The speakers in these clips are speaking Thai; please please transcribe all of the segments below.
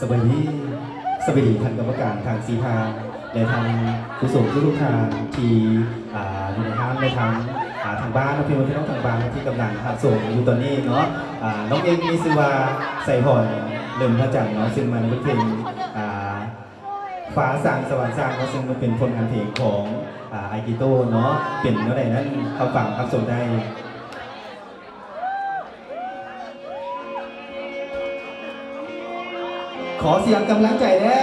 สวัสดีท่านกรรมการทางสีทางและทางผู้ส่งทุกทางที่อยู่ในห้างในทางทางบ้านพี่น้องทางบ้านที่กำลังส่งอยู่ตอนนี้เนาะน้องเองมีชื่อว่าใส่ห่อนเริ่มพระจันทร์เนาะซึ่งมันเป็นเพลงฟ้าสร้างสวรรค์สร้างซึ่งมันเป็นผลงานเพลงของไอกิโต้เนาะเป็นเท่าไหร่นั้นเขาฟังครับส่งได้ขอเสียงกำลังใจแน่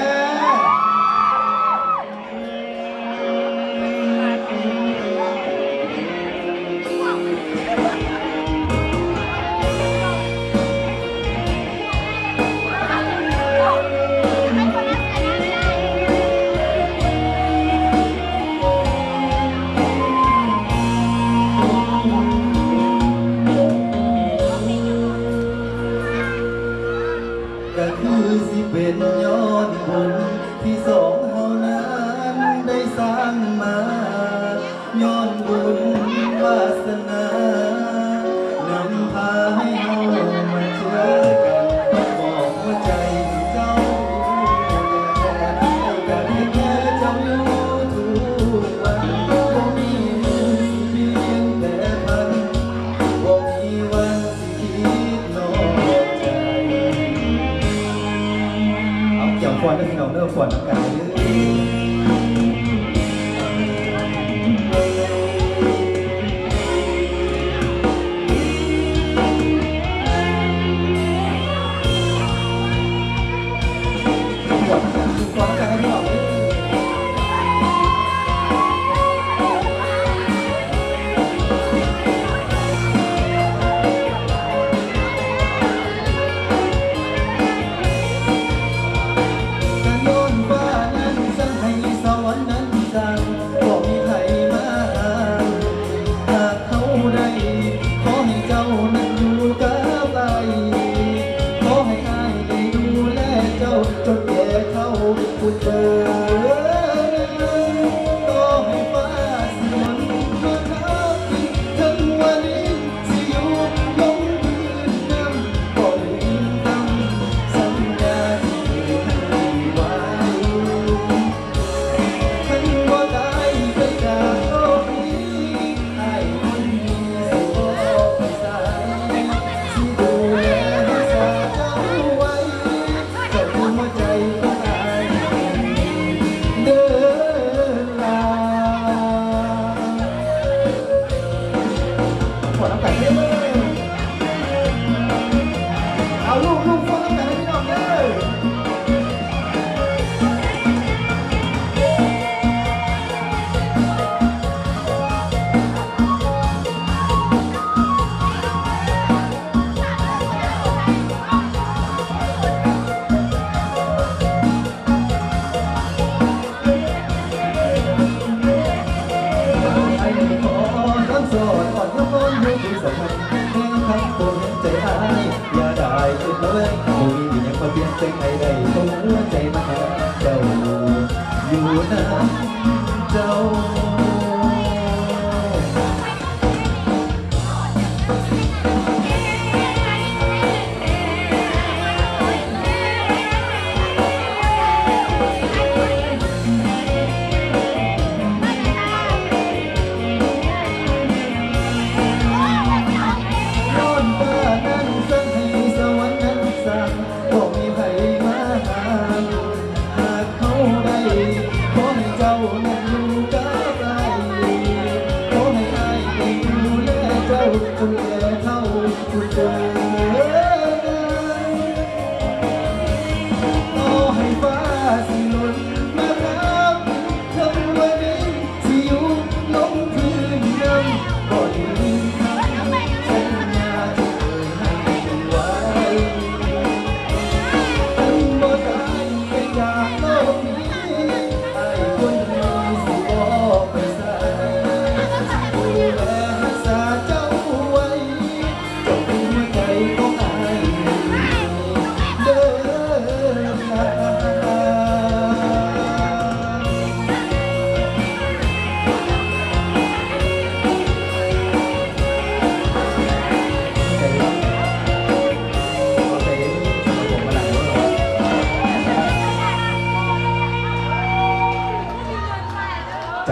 ก็คือสิเป็นย้อนผลที่สองเฮานั้นได้สร้างมาย้อนบุญวาสนานำพาให้เฮามาเจอกันบอกว่าใจเจ้าแต่ที่แค่เจ้าอยู่ทุกวันก็มีมือเพียงแต่พันบอกมีวันที่คิดนอกใจเอาเกี่ยวฟอนด้วยพี่น้องเด้อฟอนอากาศจนแก่เท่าผู้เจอต่อให้ฟ้าสมันก็ทับทิ้งทั้งวันนี้สิอยู่ลงพื้นน้ำก่อนลืมตั้งสัญญาที่เคยไว้ฉันก็ได้ไปจากโลกนี้ให้คนมีสุขใจที่ดูแลรักษาเจ้าไว้ เจ